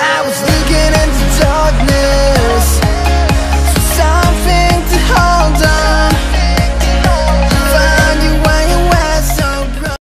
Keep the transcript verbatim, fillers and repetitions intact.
I was leaving.